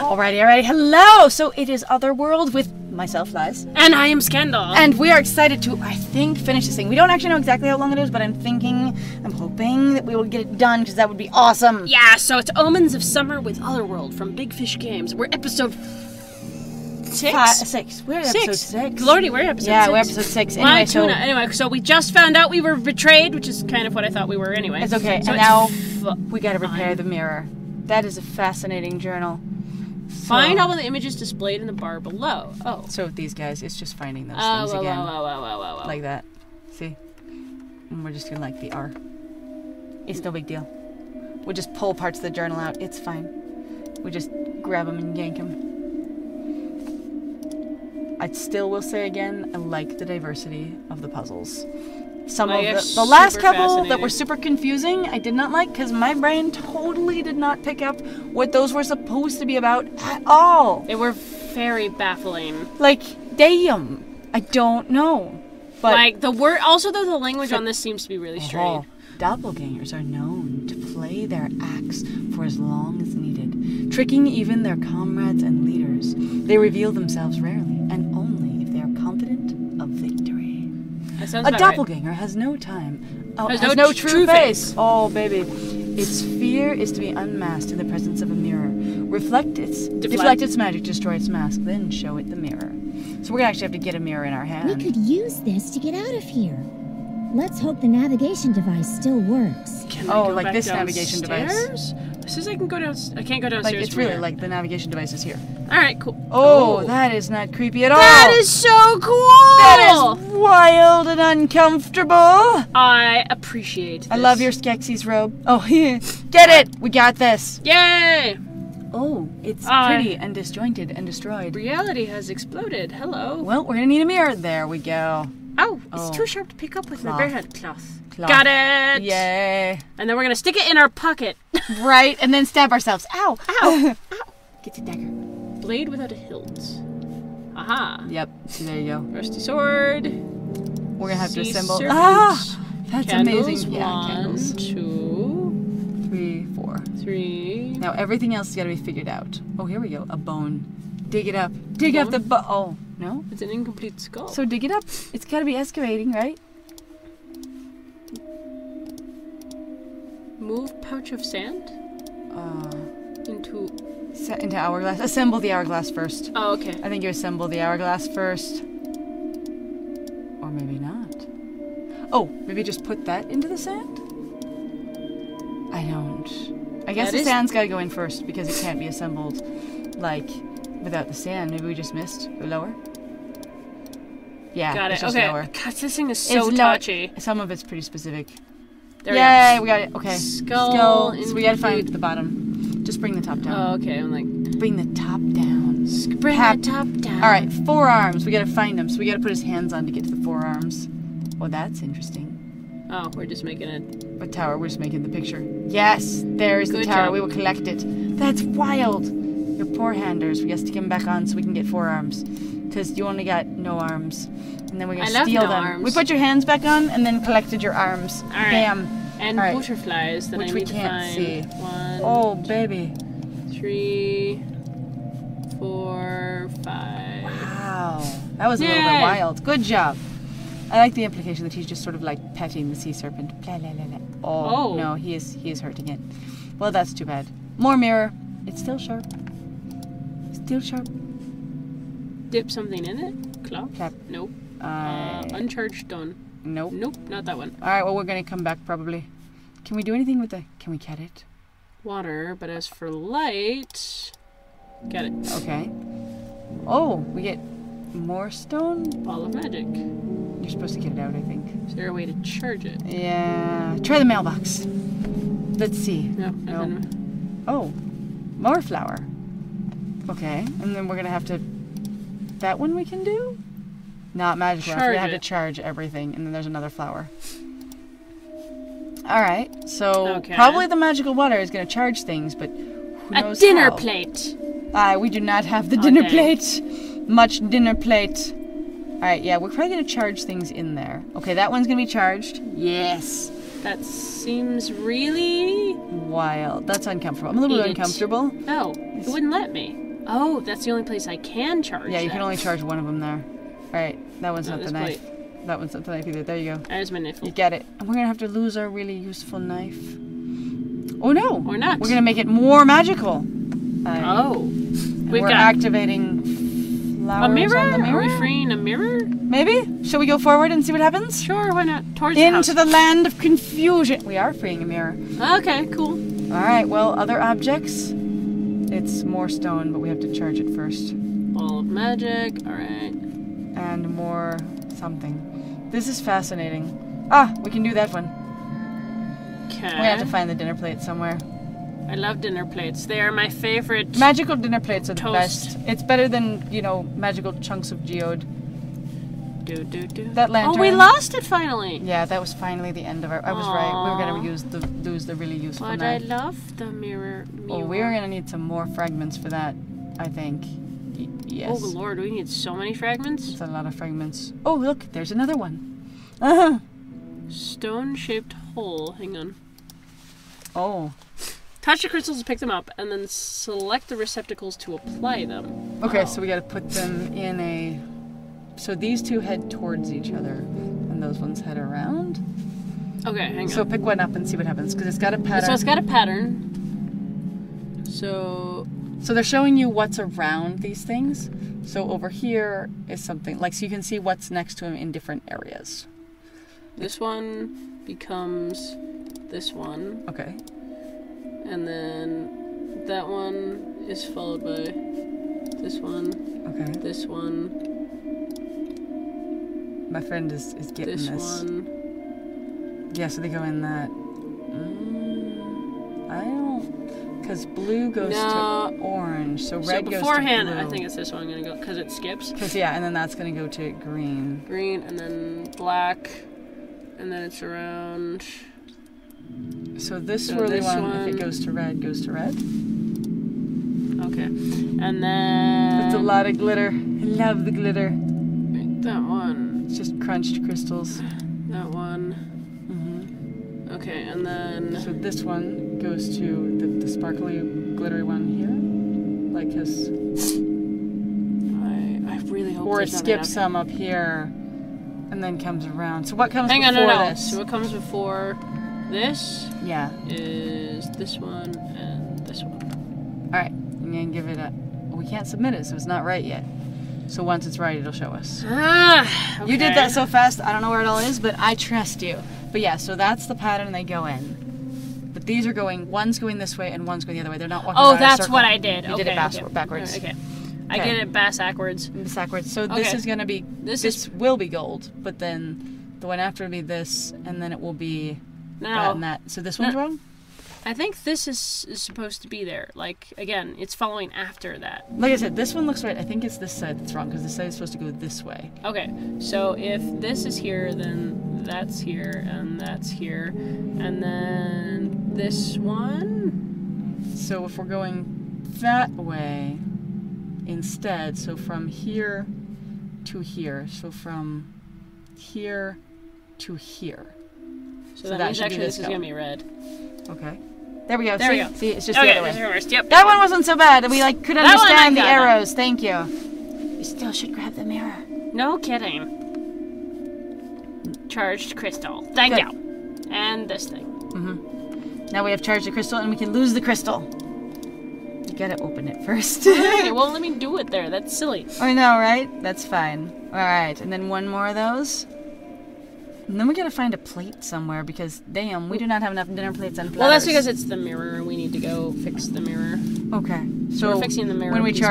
Alrighty. Hello! So it is Otherworld with myself, Liz. And I am Skandal. And we are excited to, I think, finish this thing. We don't actually know exactly how long it is, but I'm hoping that we will get it done, because that would be awesome. Yeah, so it's Omens of Summer with Otherworld from Big Fish Games. We're episode 6? We're episode six. Lordy, we're episode 6. Yeah, we're episode 6. Anyway, my tuna. Anyway, so we just found out we were betrayed, which is kind of what I thought we were anyway. It's okay. So and it's now we gotta repair the mirror. That is a fascinating journal. So, find all of the images displayed in the bar below. Oh. So with these guys, it's just finding those things again. Oh. Like that. See? And we're just doing like the R. It's no big deal. We'll just pull parts of the journal out. It's fine. We just grab them and yank them. I still will say again, I like the diversity of the puzzles. Some of the last couple that were super confusing, I did not like, because my brain totally did not pick up what those were supposed to be about at all. They were very baffling. Like, damn, I don't know. But like the word, also though the language on this seems to be really straight. Doppelgangers are known to play their acts for as long as needed, tricking even their comrades and leaders. They reveal themselves rarely and only if they are confident of victory. A doppelganger has no time. Oh, has no true face. Oh, baby. Its fear is to be unmasked in the presence of a mirror. Deflect its magic, destroy its mask, then show it the mirror. So we're gonna actually have to get a mirror in our hand. We could use this to get out of here. Let's hope the navigation device still works. Can I go back downstairs? As soon as I can go downstairs, I can't go downstairs. Like, it's really like the navigation device is here. All right, cool. Oh, that is not creepy at all. That is so cool. That is wild and uncomfortable. I appreciate this. I love your Skeksis robe. Oh, get it. We got this. Yay. Oh, it's pretty and disjointed and destroyed. Reality has exploded. Hello. Well, we're going to need a mirror. There we go. Oh, it's too sharp to pick up with my bare hand. Cloth. Got it! Yay! And then we're gonna stick it in our pocket. Right, and then stab ourselves. Ow! Ow! Ow! Get the dagger. Blade without a hilt. Aha! Yep, so there you go. Rusty sword. We're gonna have to assemble. That's candles, amazing. Yeah, candles. 1, 2, 3, 4. 3. Now everything else has gotta be figured out. Oh, here we go. A bone. Dig it up. Dig up the bone. Oh. No? It's an incomplete skull. So dig it up. It's gotta be excavating, right? Move pouch of sand? Into hourglass. Assemble the hourglass first. Oh, okay. I think you assemble the hourglass first. Or maybe not. Oh, maybe just put that into the sand? I don't. I guess the sand's gotta go in first because it can't be assembled like without the sand. Maybe we just missed or lower? Yeah, got it. It's just lower. God, this thing is so touchy. Some of it's pretty specific. There we go. We got it. Okay. Skull. So we gotta find the bottom. Just bring the top down. Oh, okay. I'm like... Bring the top down. Bring the top down. Alright, forearms. We gotta find them. So we gotta put his hands on to get to the forearms. Well, that's interesting. Oh, we're just making a tower. We're just making the picture. Yes! There is the tower. Good job. We will collect it. That's wild! Your poor handers. We gotta stick them back on so we can get forearms. Because you only got no arms. And then we're going to steal them. We put your hands back on and then collected your arms. All right. Bam. And butterflies that I need to find. Which we can't see. 1, oh, baby. 3, 4, 5. Wow. That was a little bit wild. Good job. I like the implication that he's just sort of like petting the sea serpent. Blah, blah, blah, blah. Oh, no, he is hurting it. Well, that's too bad. More mirror. It's still sharp. Still sharp. Dip something in it? Claw? Clap. Nope. Uncharged stone. Nope. Nope, not that one. Alright, well, we're gonna come back probably. Can we do anything with the... Can we get it? Water, but as for light... Get it. Okay. Oh, we get more stone? Ball of magic. You're supposed to get it out, I think. Is there a way to charge it? Yeah. Try the mailbox. Let's see. No. Oh, more flower. Okay, and then we're gonna have to... That one we can do? Not magical. We had to charge everything, and then there's another flower. All right, so probably the magical water is going to charge things, but who knows how. A dinner plate. We do not have the dinner plate. Much dinner plate. All right, yeah, we're probably going to charge things in there. Okay, that one's going to be charged. Yes. That seems really wild. That's uncomfortable. I'm a little bit uncomfortable. No, it wouldn't let me. Oh, that's the only place I can charge. Yeah, you can only charge one of them there. All right, that one's not the knife. That one's not the knife either. There you go. There's my knife. You get it. And we're gonna have to lose our really useful knife. Oh no! Or not. We're gonna make it more magical. Oh. We're activating flowers on the mirror. Are we freeing a mirror? Maybe? Shall we go forward and see what happens? Sure, why not? Towards into the land of confusion. We are freeing a mirror. Okay, cool. All right, well, other objects. It's more stone, but we have to charge it first. Ball of magic, all right. And more something. This is fascinating. Ah, we can do that one. Okay. We have to find the dinner plate somewhere. I love dinner plates. They are my favorite. Magical dinner plates are the best. It's better than, you know, magical chunks of geode. That lantern. Oh, we lost it finally. Yeah, that was finally the end of our. I was right. We were gonna lose the really useful knife. But I love the mirror. Oh, we are gonna need some more fragments for that, I think. Yes. Oh Lord, we need so many fragments. It's a lot of fragments. Oh look, there's another one. Stone-shaped hole. Hang on. Oh. Touch the crystals to pick them up, and then select the receptacles to apply them. Okay, so we gotta put them in a. So these two head towards each other, and those ones head around. Okay, hang on. So pick one up and see what happens, because it's got a pattern. So it's got a pattern. So they're showing you what's around these things. So over here is something, like, so you can see what's next to them in different areas. This one becomes this one. Okay. And then that one is followed by this one. Okay. This one. My friend is getting this one. Yeah, so they go in that. I don't, because blue goes to orange, so red goes to blue. So beforehand, I think it's this one I'm going to go, because it skips. Because, yeah, and then that's going to go to green. Green, and then black, and then it's around. So this swirly one, if it goes to red, goes to red. Okay, and then. That's a lot of glitter. I love the glitter. That one. It's just crunched crystals. That one. Mm-hmm. Okay, and then. So this one goes to the sparkly, glittery one here, like his. I really hope. Or it skips some up here, and then comes around. So what comes before this? So what comes before this? Yeah. Is this one and this one. All right, I'm gonna give it a. We can't submit it, so it's not right yet. So once it's right, it'll show us. Ah, okay. You did that so fast, I don't know where it all is, but I trust you. But yeah, so that's the pattern they go in. But these are going, one's going this way and one's going the other way. They're not walking around in a circle. Oh, that's what I did. You did it backwards. Okay. I did it backwards. So this is going to be, this will be gold, but then the one after will be this, and then it will be that and that. So this one's wrong? I think this is supposed to be there. Like, again, it's following after that. Like I said, this one looks right. I think it's this side that's wrong, because this side is supposed to go this way. Okay, so if this is here, then that's here, and that's here, and then this one? So if we're going that way instead, so from here to here, so from here to here. So that means actually this is going to be red. Okay. There we go. There we go. See, it's just the other way. Yep. That one wasn't so bad. We like could understand the arrows. Thank you. We still should grab the mirror. No kidding. Charged crystal. Thank you. And this thing. Mm-hmm. Now we have charged the crystal, and we can lose the crystal. You gotta open it first. It won't let me do it there. That's silly. I know, right? That's fine. All right, and then one more of those. And then we gotta find a plate somewhere, because damn, we do not have enough dinner plates and platters. Well, that's because it's the mirror. We need to go fix the mirror. Okay. So we're fixing the mirror. When we use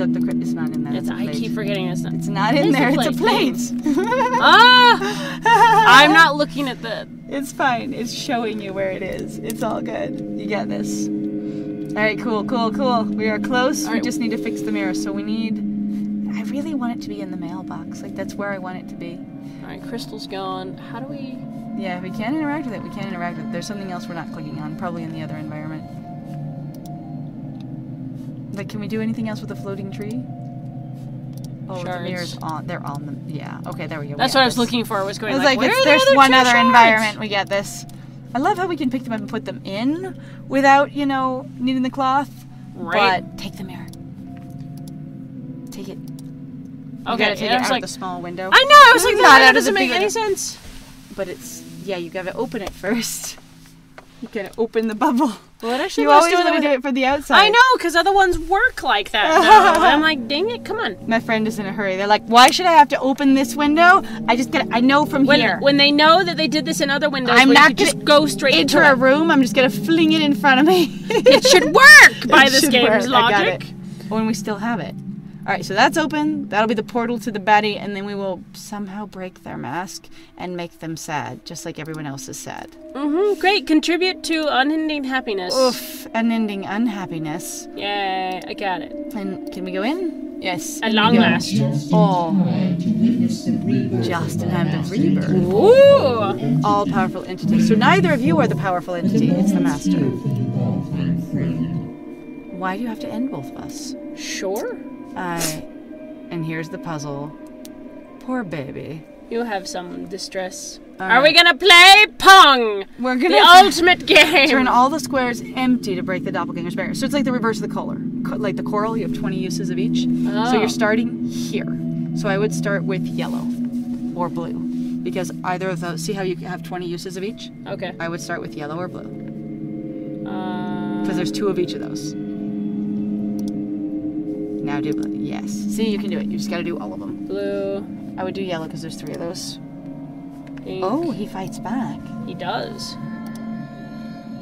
up the it's not in there. I keep forgetting it's not. It's not in there. It's a plate. Ah! I'm not looking at the. It's fine. It's showing you where it is. It's all good. You got this. All right. Cool. Cool. Cool. We are close. Right. We just need to fix the mirror. So we need. I really want it to be in the mailbox. Like, that's where I want it to be. All right, crystal's gone. How do we... Yeah, we can't interact with it. We can't interact with it. There's something else we're not clicking on, probably in the other environment. Like, can we do anything else with a floating tree? Oh, shards. The mirror's on. They're on the. Yeah. Okay, there we go. That's what I was looking for. Was going. I was like it's, there's the one other shards? Environment we get this. I love how we can pick them up and put them in without, you know, needing the cloth. Right. But take the mirror. Take it. You okay. Take it out like, of the small window. I know. I was like, that doesn't make any sense. But it's yeah. You gotta open it first. You can open the bubble. Well, it actually you always want to do it for the outside. I know, because other ones work like that. Though. I'm like, dang it, come on. My friend is in a hurry. They're like, why should I have to open this window? I just gotta. I know from here. When they know that they did this in other windows, I'm not gonna just go straight into a room. I'm just gonna fling it in front of me. It should work by this game's logic. When we still have it. All right, so that's open. That'll be the portal to the baddie, and then we will somehow break their mask and make them sad, just like everyone else is sad. Mm-hmm. Great. Contribute to unending happiness. Oof. Unending unhappiness. Yay. I got it. And can we go in? Yes. At long last. Oh. Just in time to rebirth. Ooh. All powerful entity. So neither of you are the powerful entity. It's the master. Why do you have to end both of us? Sure. And here's the puzzle. Poor baby. You have some distress. Right. Are we gonna play Pong? We're gonna the ultimate game. Turn all the squares empty to break the doppelganger's barrier. So it's like the reverse of the color. Like the coral, you have 20 uses of each. Oh. So you're starting here. So I would start with yellow or blue, because either of those. See how you have 20 uses of each? Okay. I would start with yellow or blue. Because there's two of each of those. Now do blue. Yes. See, you can do it. You just gotta do all of them. Blue. I would do yellow because there's three of those. Pink. Oh, he fights back. He does.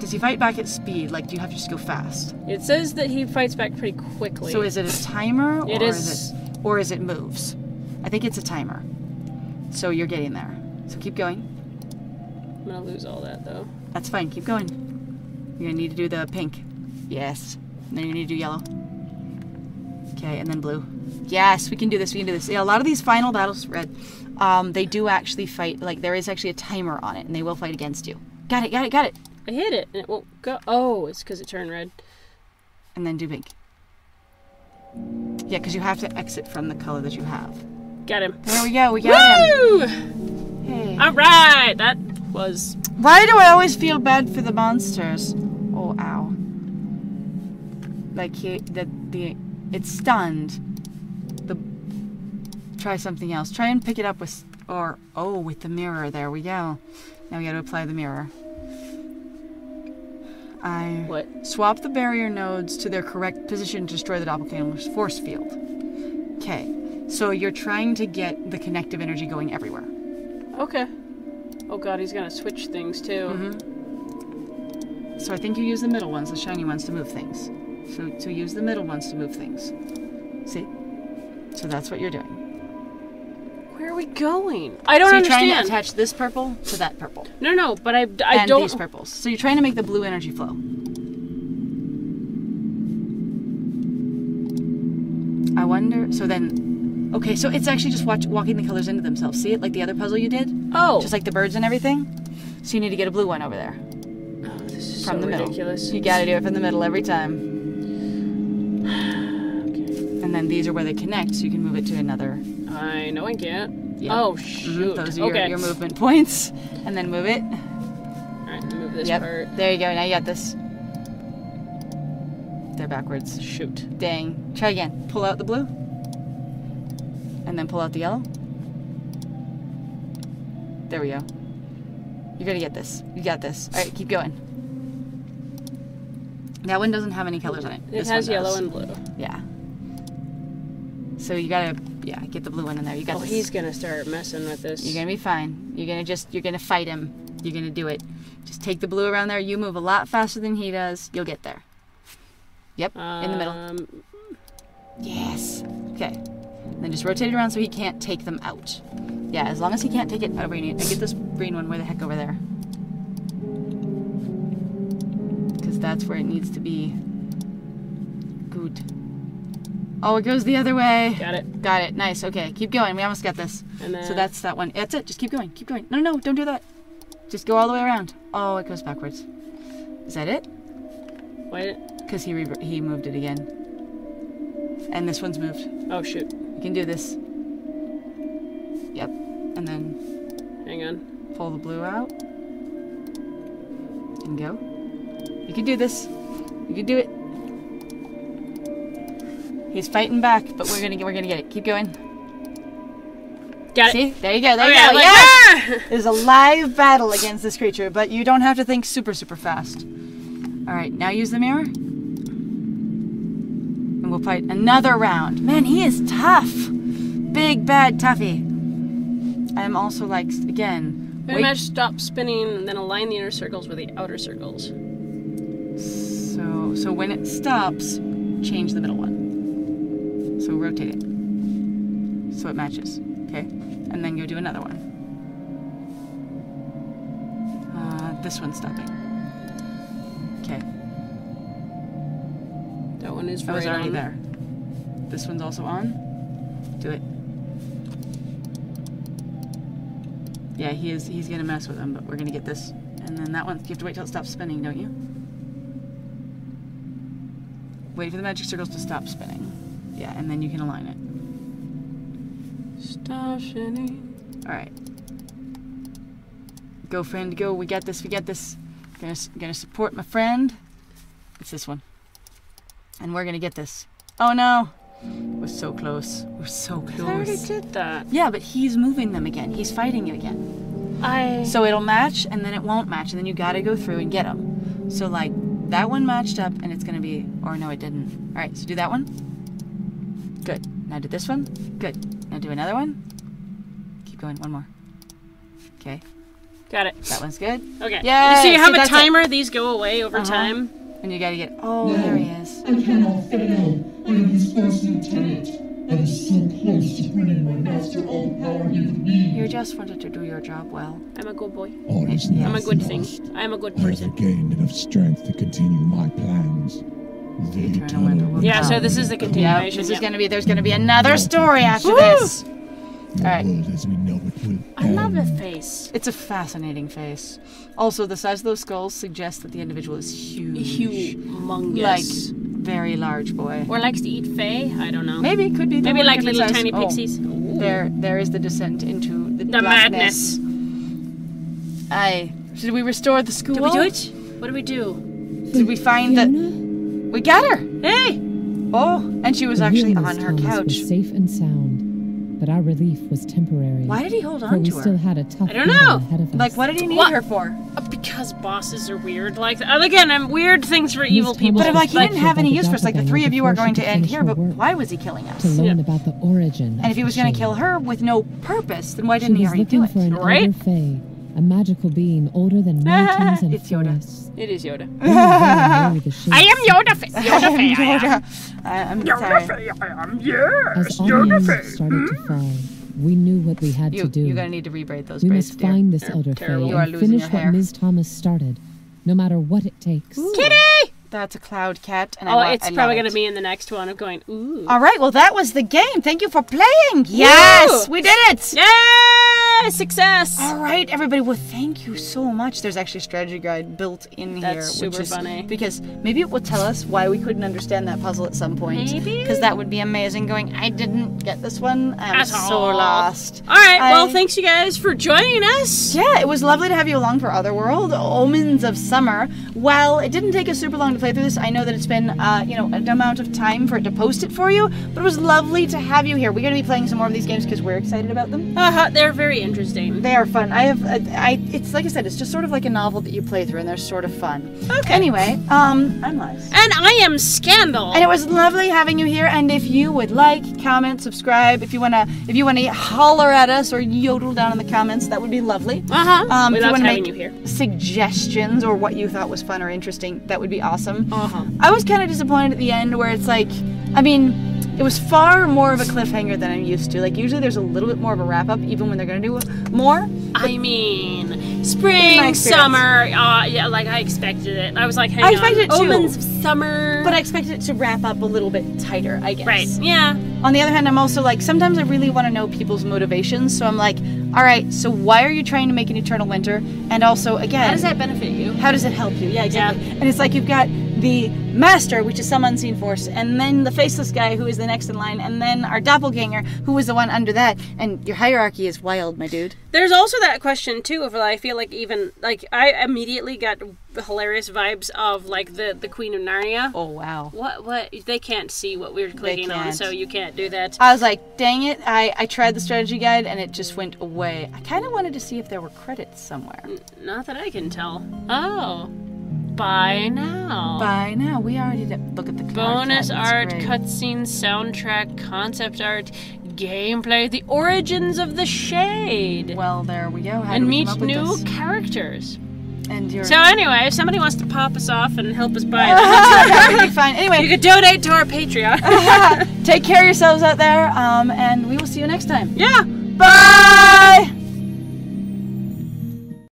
Does he fight back at speed? Like, do you have to just go fast? It says that he fights back pretty quickly. So is it a timer? Or is it moves? I think it's a timer. So you're getting there. So keep going. I'm gonna lose all that though. That's fine. Keep going. You're gonna need to do the pink. Yes. And then you need to do yellow. Okay, and then blue. Yes, we can do this. We can do this. Yeah, a lot of these final battles, red, they do actually fight. Like there is actually a timer on it, and they will fight against you. Got it. Got it. Got it. I hit it, and it won't go. Oh, it's because it turned red. And then do pink. Yeah, because you have to exit from the color that you have. Got him. There we go. We got Woo! Him. Hey. All right. That was. Why do I always feel bad for the monsters? Oh, ow. Like he, the. It's stunned. Try something else. Try and pick it up with, or oh, with the mirror. There we go. Now we got to apply the mirror. Swap the barrier nodes to their correct position to destroy the doppelganger's force field. Okay, so you're trying to get the connective energy going everywhere. Okay. Oh god, he's gonna switch things too. Mm-hmm. So I think you use the middle ones, the shiny ones, to move things. So use the middle ones to move things. See? So that's what you're doing. Where are we going? I don't understand. So you're trying to attach this purple to that purple. No, no, but I don't... And these purples. So you're trying to make the blue energy flow. I wonder... So then... Okay, so it's actually just walking the colors into themselves. See it? Like the other puzzle you did? Oh. Just like the birds and everything. So you need to get a blue one over there. Oh, this is so ridiculous. Middle. You gotta do it from the middle every time. And then these are where they connect, so you can move it to another. I know I can't. Yep. Oh, shoot. Those are your movement points. And then move it. All right, move this part. There you go. Now you got this. They're backwards. Shoot. Dang. Try again. Pull out the blue. And then pull out the yellow. There we go. You're going to get this. You got this. All right, keep going. That one doesn't have any colors on it. It has yellow and blue. Yeah. So you gotta, yeah, get the blue one in there. You got. Oh, this. He's gonna start messing with this. You're gonna be fine. You're gonna just, you're gonna fight him. You're gonna do it. Just take the blue around there. You move a lot faster than he does. You'll get there. Yep, in the middle. Yes. Okay. And then just rotate it around so he can't take them out. Yeah, as long as he can't take it out of green. I get this green one. Where the heck over there? Because that's where it needs to be. Good. Oh, it goes the other way. Got it. Got it. Nice. Okay, keep going. We almost got this. And then... So that's that one. That's it. Just keep going. Keep going. No, no, don't do that. Just go all the way around. Oh, it goes backwards. Is that it? Why? Because he moved it again. And this one's moved. Oh, shoot. You can do this. Yep. And then... hang on. Pull the blue out. And go. You can do this. You can do it. He's fighting back, but we're gonna get it. Keep going. Got it. See? There you go. There you go. Like, yeah! There's a live battle against this creature, but you don't have to think super, super fast. All right, now use the mirror. And we'll fight another round. Man, he is tough. Big, bad, toughy. I'm also like, again... pretty much stop spinning and then align the inner circles with the outer circles. So when it stops, change the middle one. So rotate it. So it matches. Okay, and then go do another one. This one's stopping. Okay. That one is right already on. There. This one's also on. Do it. Yeah, he is. He's gonna mess with them, but we're gonna get this. And then that one. You have to wait till it stops spinning, don't you? Wait for the magic circles to stop spinning. Yeah, and then you can align it. Stop spinning. Alright. Go, friend, go. We got this, we got this. Gonna support my friend. It's this one. And we're gonna get this. Oh no! We're so close. We're so close. I already did that. Yeah, but he's moving them again. He's fighting you again. So it'll match, and then it won't match, and then you gotta go through and get them. So, like, that one matched up, and it's gonna be... or no, it didn't. Alright, so do that one. Good. Now do this one. Good. Now do another one. Keep going. One more. Okay. Got it. That one's good. Okay. Yeah. So you have a timer. It. These go away over time. And you gotta get... oh, no, there he is. I cannot fail. I am his first lieutenant. I am so close to winning my master all power gives me. You just wanted to do your job well. I'm a good boy. I'm a good thing. I'm a good person. I have gained enough strength to continue my plans. Yeah, so this is the continuation. Yep, this is gonna be. There's gonna be another story after this. All right. I love the face. It's a fascinating face. Also, the size of those skulls suggests that the individual is huge, humongous, like very large boy. Or likes to eat fae. I don't know. Maybe could be. Maybe like little tiny pixies. Oh, there is the descent into the madness. Aye. Should we restore the school? Did we do it? What did we do? Did we find the? We got her! Hey! Oh, and she was actually on her couch. Safe and sound, but our relief was temporary. Why did he hold on to her? Still had a tough I don't know. Like, what did he need her for? Because bosses are weird. Like, again, I'm weird things for evil people. But I'm like, he didn't have any use for us. Like, the three of you are going to end here, but why was he killing us? To learn about the origin. And if he was going to kill her with no purpose, then why didn't he already do it? Right? A magical being older than mountains and it's forests. Yoda. It is Yoda. I am Yoda Fae. Yoda Fae. I'm Yoda Fae. I am. Yes. Yoda Fae. Started to fall. We knew what we had to do. You're gonna need to rebraid those braids. We must find this elder Fae and finish what Ms. Thomas started, no matter what it takes. Ooh. Kitty. That's a cloud cat, and it's probably going to be in the next one. I'm going, ooh. All right, well, that was the game. Thank you for playing. Yes, we did it. Yay, success. All right, everybody. Well, thank you so much. There's actually a strategy guide built in here. That's super funny. Because maybe it will tell us why we couldn't understand that puzzle at some point. Maybe. Because that would be amazing going, I didn't get this one. I'm so lost. All right, well, thanks, you guys, for joining us. Yeah, it was lovely to have you along for Otherworld, Omens of Summer. Well, it didn't take us super long to play through this. I know that it's been, you know, an amount of time for it to post it for you, but it was lovely to have you here. We're going to be playing some more of these games because we're excited about them. They're very interesting. They are fun. I have, it's like I said, it's just sort of like a novel that you play through, and they're sort of fun. Okay. Anyway, I'm Liz. And I am Skandal. And it was lovely having you here. And if you would like, comment, subscribe. If you wanna holler at us or yodel down in the comments, that would be lovely. We love having you here. Suggestions or what you thought was fun or interesting, that would be awesome. I was kind of disappointed at the end where it's like, I mean, it was far more of a cliffhanger than I'm used to. Like, usually there's a little bit more of a wrap-up, even when they're going to do more. I mean, spring, summer, yeah, like, I expected it. I was like, hang on. I expected it, too. Omens of Summer. But I expected it to wrap up a little bit tighter, I guess. Right, yeah. On the other hand, I'm also like, sometimes I really want to know people's motivations, so I'm like, all right, so why are you trying to make an eternal winter? And also, again... how does that benefit you? How does it help you? Yeah, exactly. Yeah. And it's like, you've got... the master, which is some unseen force, and then the faceless guy who is the next in line, and then our doppelganger who was the one under that, and your hierarchy is wild, my dude. There's also that question too of, I feel like even, like, I immediately got hilarious vibes of like the Queen of Narnia. Oh wow. What they can't see what we were clicking on, so you can't do that. I was like, dang it, I tried the strategy guide and it just went away. I kind of wanted to see if there were credits somewhere. Not that I can tell. Oh. Buy now. Buy now. We already did look at the bonus art, cutscene, soundtrack, concept art, gameplay, the origins of the shade. Well, there we go. How and meet new characters. And your... So anyway, if somebody wants to pop us off and help us buy it, that would be fine. Anyway, you could donate to our Patreon. Take care of yourselves out there, and we will see you next time. Yeah. Bye.